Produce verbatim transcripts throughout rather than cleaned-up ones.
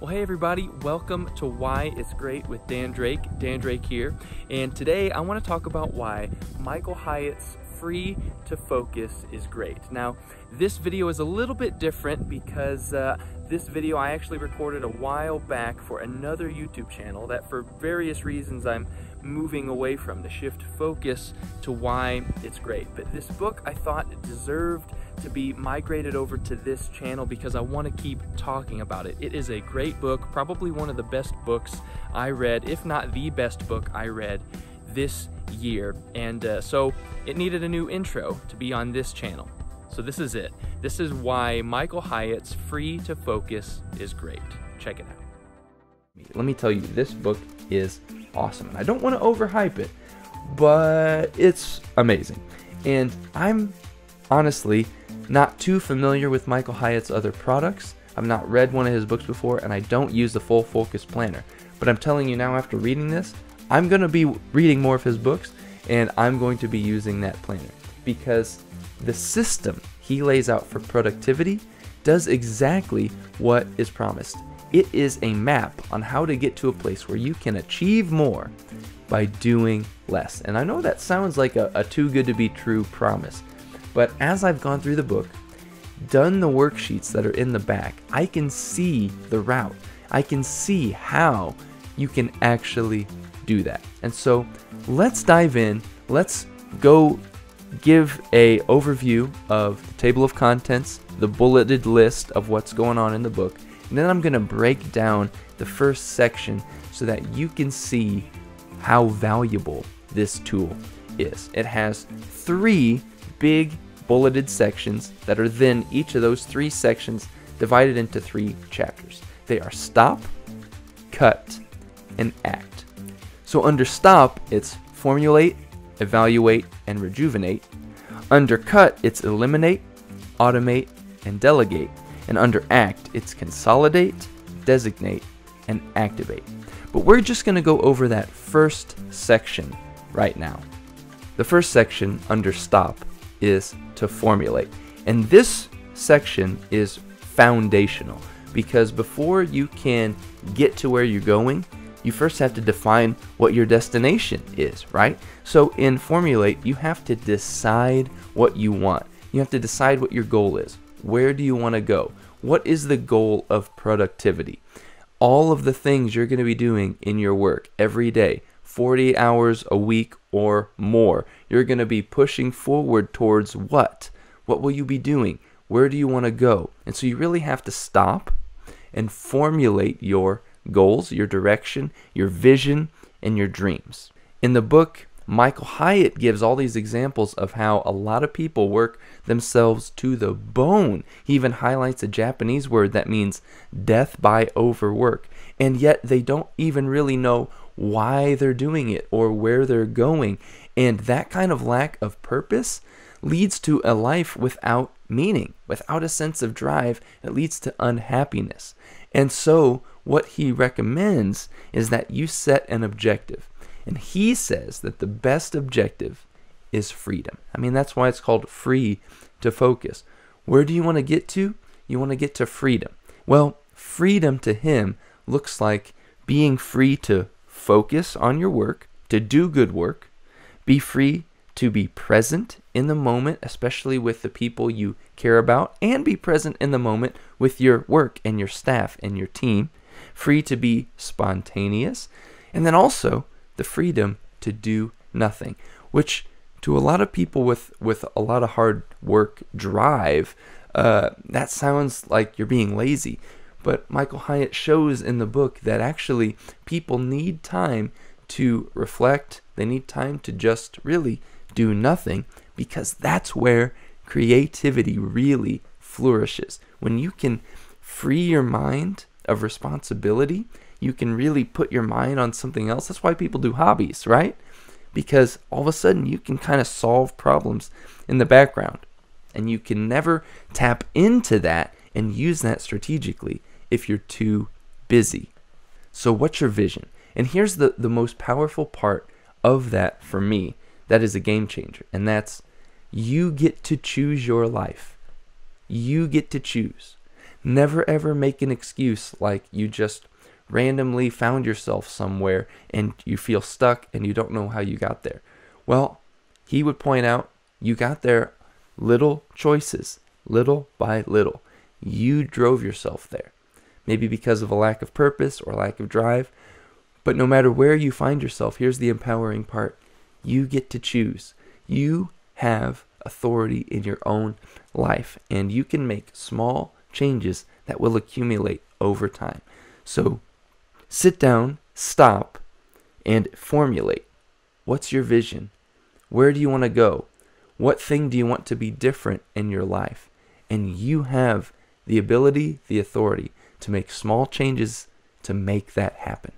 Well, hey everybody, welcome to Why It's Great with Dan Drake. Dan Drake here, and today I want to talk about why Michael Hyatt's Free to Focus is great. Now, this video is a little bit different because uh, this video I actually recorded a while back for another YouTube channel that for various reasons I'm moving away from, the shift focus to Why It's Great. But this book I thought deserved to be migrated over to this channel because I want to keep talking about it. It is a great book, probably one of the best books I read, if not the best book I read this year. And uh, so it needed a new intro to be on this channel. So this is it. This is why Michael Hyatt's Free to Focus is great. Check it out. Let me tell you, this book is awesome. And I don't want to overhype it, but it's amazing. And I'm honestly not too familiar with Michael Hyatt's other products. I've not read one of his books before, and I don't use the Full Focus Planner. But I'm telling you now, after reading this, I'm going to be reading more of his books, and I'm going to be using that planner because the system he lays out for productivity does exactly what is promised. It is a map on how to get to a place where you can achieve more by doing less. And I know that sounds like a, a too good to be true promise, but as I've gone through the book, done the worksheets that are in the back, I can see the route. I can see how you can actually do that. And so let's dive in. Let's go give a overview of the table of contents, the bulleted list of what's going on in the book, and then I'm going to break down the first section so that you can see how valuable this tool is. It has three big bulleted sections that are then each of those three sections divided into three chapters. They are stop, cut, and act. So under stop, it's formulate, evaluate, and rejuvenate. Under cut, it's eliminate, automate, and delegate. And under act, it's consolidate, designate, and activate. But we're just going to go over that first section right now. The first section under stop is to formulate. And this section is foundational because before you can get to where you're going, you first have to define what your destination is, right? So in formulate, you have to decide what you want. You have to decide what your goal is. Where do you want to go? What is the goal of productivity? All of the things you're going to be doing in your work every day, forty hours a week or more, you're going to be pushing forward towards what? What will you be doing? Where do you want to go? And so you really have to stop and formulate your goals, your direction, your vision, and your dreams. In the book, Michael Hyatt gives all these examples of how a lot of people work themselves to the bone. He even highlights a Japanese word that means death by overwork, and yet they don't even really know why they're doing it or where they're going. And that kind of lack of purpose leads to a life without meaning, without a sense of drive. It leads to unhappiness. And so what he recommends is that you set an objective. And he says that the best objective is freedom. I mean, that's why it's called Free to Focus. Where do you want to get to? You want to get to freedom. Well, freedom to him looks like being free to focus on your work, to do good work, be free to be present in the moment, especially with the people you care about, and be present in the moment with your work and your staff and your team. Free to be spontaneous, and then also the freedom to do nothing, which to a lot of people with with a lot of hard work drive, uh, that sounds like you're being lazy. But Michael Hyatt shows in the book that actually people need time to reflect. They need time to just really do nothing, because that's where creativity really flourishes. When you can free your mind of responsibility, you can really put your mind on something else. That's why people do hobbies, right? Because all of a sudden you can kind of solve problems in the background, and you can never tap into that and use that strategically if you're too busy. So what's your vision? And here's the, the most powerful part of that for me that is a game changer, and that's you get to choose your life. You get to choose. Never ever make an excuse like you just randomly found yourself somewhere and you feel stuck and you don't know how you got there. Well, he would point out you got there little choices, little by little. You drove yourself there, maybe because of a lack of purpose or lack of drive. But no matter where you find yourself, here's the empowering part. You get to choose. You have authority in your own life, and you can make small changes that will accumulate over time. So sit down, stop, and formulate. What's your vision? Where do you want to go? What thing do you want to be different in your life? And you have the ability, the authority to make small changes to make that happen.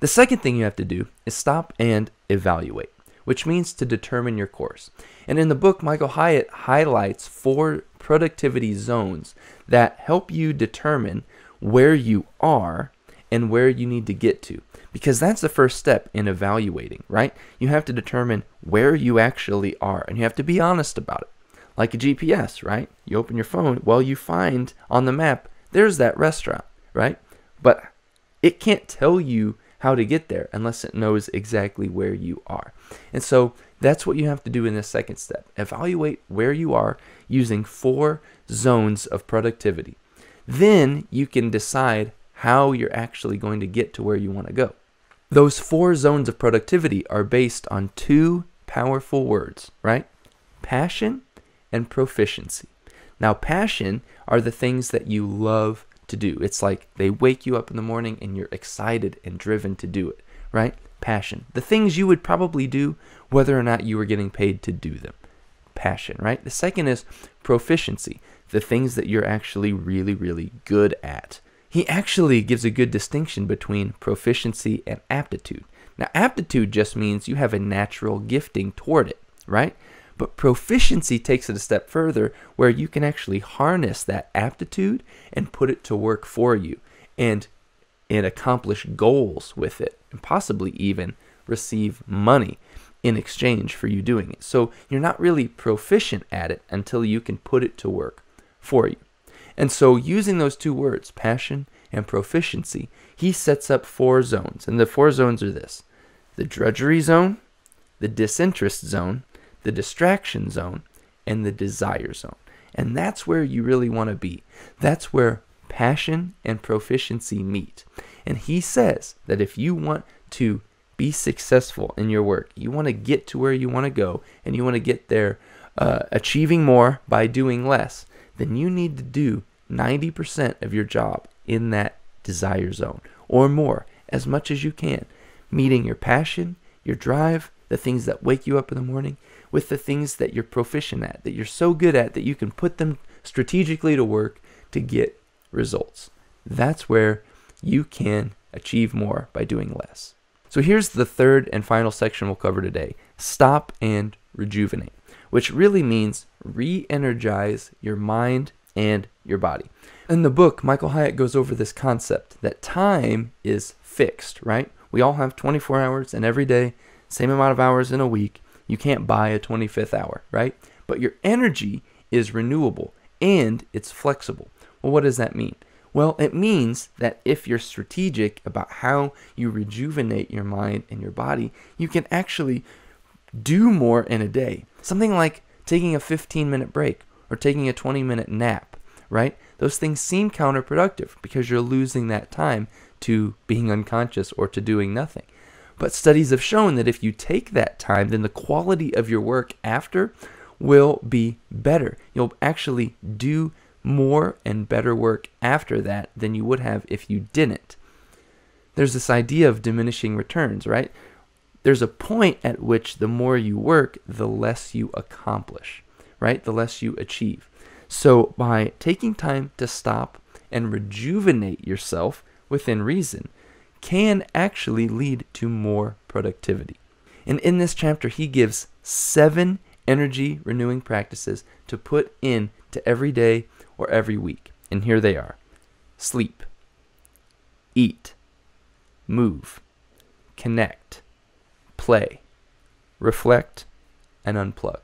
The second thing you have to do is stop and evaluate, which means to determine your course. And in the book, Michael Hyatt highlights four productivity zones that help you determine where you are and where you need to get to, because that's the first step in evaluating, right? You have to determine where you actually are, and you have to be honest about it. Like a G P S, right? You open your phone, well, you find on the map, there's that restaurant, right? But it can't tell you how to get there unless it knows exactly where you are. And so that's what you have to do in this second step. Evaluate where you are using four zones of productivity. Then you can decide how you're actually going to get to where you want to go. Those four zones of productivity are based on two powerful words, right? Passion and proficiency. Now, passion are the things that you love to do. It's like they wake you up in the morning and you're excited and driven to do it, right? Passion. The things you would probably do whether or not you were getting paid to do them. Passion, right? The second is proficiency, the things that you're actually really, really good at. He actually gives a good distinction between proficiency and aptitude. Now, aptitude just means you have a natural gifting toward it, right? But proficiency takes it a step further, where you can actually harness that aptitude and put it to work for you and, and accomplish goals with it, and possibly even receive money in exchange for you doing it. So you're not really proficient at it until you can put it to work for you. And so using those two words, passion and proficiency, he sets up four zones. And the four zones are this: the drudgery zone, the disinterest zone, the distraction zone, and the desire zone. And that's where you really want to be. That's where passion and proficiency meet. And he says that if you want to be successful in your work, you want to get to where you want to go, and you want to get there uh, achieving more by doing less, then you need to do ninety percent of your job in that desire zone or more, as much as you can, meeting your passion, your drive, the things that wake you up in the morning, with the things that you're proficient at, that you're so good at that you can put them strategically to work to get results. That's where you can achieve more by doing less. So here's the third and final section we'll cover today: stop and rejuvenate, which really means re-energize your mind and your body. In the book, Michael Hyatt goes over this concept that time is fixed, right? We all have twenty-four hours in every day, same amount of hours in a week. You can't buy a twenty-fifth hour, right? But your energy is renewable and it's flexible. Well, what does that mean? Well, it means that if you're strategic about how you rejuvenate your mind and your body, you can actually do more in a day. Something like taking a fifteen minute break or taking a twenty minute nap, right? Those things seem counterproductive because you're losing that time to being unconscious or to doing nothing. But studies have shown that if you take that time, then the quality of your work after will be better. You'll actually do more and better work after that than you would have if you didn't. There's this idea of diminishing returns, right? There's a point at which the more you work, the less you accomplish, right? The less you achieve. So by taking time to stop and rejuvenate yourself within reason, can actually lead to more productivity. And in this chapter, he gives seven energy renewing practices to put in to every day or every week. And here they are: sleep, eat, move, connect, play, reflect, and unplug.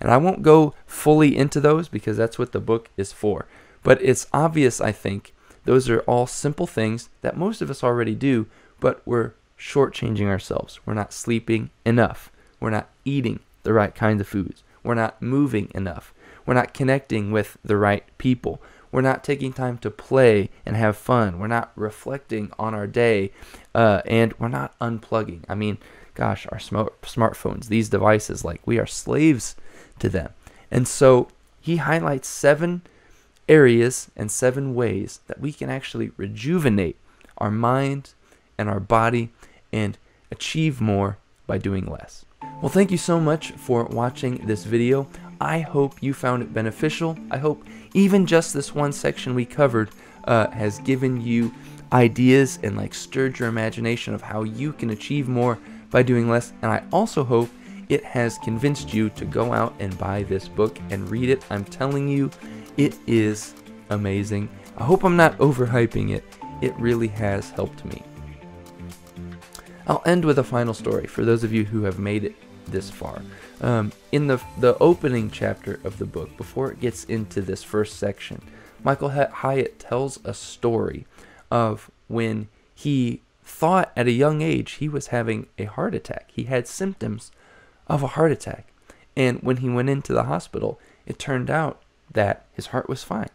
And I won't go fully into those because that's what the book is for. But it's obvious, I think, those are all simple things that most of us already do, but we're shortchanging ourselves. We're not sleeping enough. We're not eating the right kinds of foods. We're not moving enough. We're not connecting with the right people. We're not taking time to play and have fun. We're not reflecting on our day, uh, and we're not unplugging. I mean, gosh, our smart smartphones, these devices, like, we are slaves to them. And so he highlights seven areas and seven ways that we can actually rejuvenate our mind and our body and achieve more by doing less. Well, thank you so much for watching this video. I hope you found it beneficial. I hope even just this one section we covered uh, has given you ideas and like stirred your imagination of how you can achieve more by doing less. And I also hope it has convinced you to go out and buy this book and read it. I'm telling you, it is amazing. I hope I'm not overhyping it. It really has helped me. I'll end with a final story for those of you who have made it this far. Um, in the, the opening chapter of the book, before it gets into this first section, Michael Hyatt tells a story of when he thought at a young age he was having a heart attack. He had symptoms of a heart attack. And when he went into the hospital, it turned out that his heart was fine.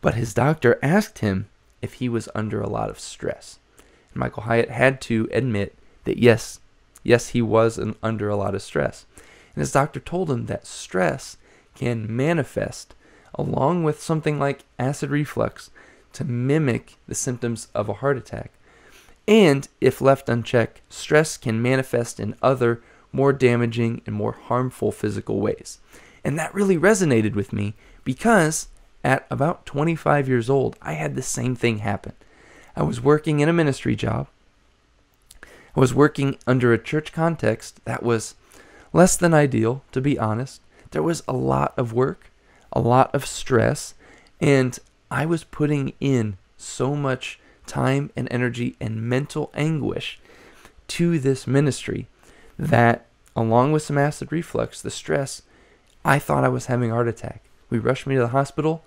But his doctor asked him if he was under a lot of stress. And Michael Hyatt had to admit that yes, yes, he was an, under a lot of stress. And his doctor told him that stress can manifest along with something like acid reflux to mimic the symptoms of a heart attack. And if left unchecked, stress can manifest in other, more damaging and more harmful physical ways. And that really resonated with me because at about twenty-five years old, I had the same thing happen. I was working in a ministry job. I was working under a church context that was less than ideal, to be honest. There was a lot of work, a lot of stress, and I was putting in so much time and energy and mental anguish to this ministry that, along with some acid reflux, the stress, I thought I was having a heart attack. We rushed me to the hospital.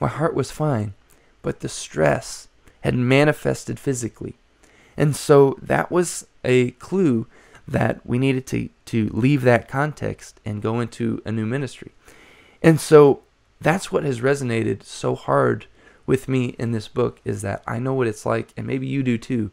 My heart was fine, but the stress had manifested physically. And so that was a clue that we needed to, to leave that context and go into a new ministry. And so that's what has resonated so hard with me in this book, is that I know what it's like, and maybe you do too,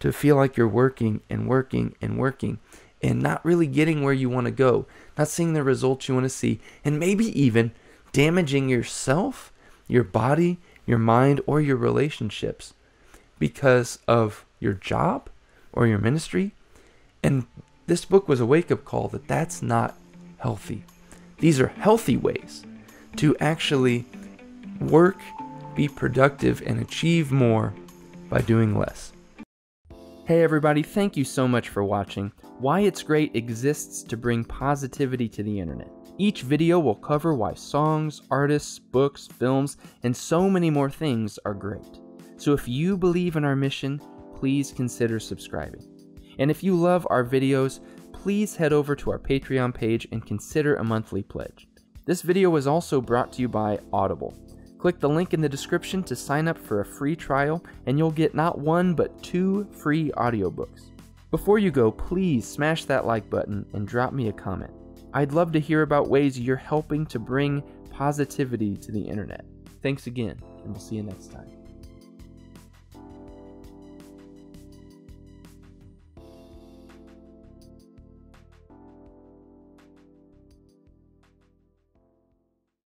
to feel like you're working and working and working and not really getting where you want to go, not seeing the results you want to see, and maybe even damaging yourself, your body, your mind, or your relationships because of your job or your ministry. And this book was a wake-up call that that's not healthy. These are healthy ways to actually work, be productive, and achieve more by doing less. Hey everybody, thank you so much for watching. Why It's Great exists to bring positivity to the internet. Each video will cover why songs, artists, books, films, and so many more things are great. So if you believe in our mission, please consider subscribing. And if you love our videos, please head over to our Patreon page and consider a monthly pledge. This video was also brought to you by Audible. Click the link in the description to sign up for a free trial, and you'll get not one, but two free audiobooks. Before you go, please smash that like button and drop me a comment. I'd love to hear about ways you're helping to bring positivity to the internet. Thanks again, and we'll see you next time.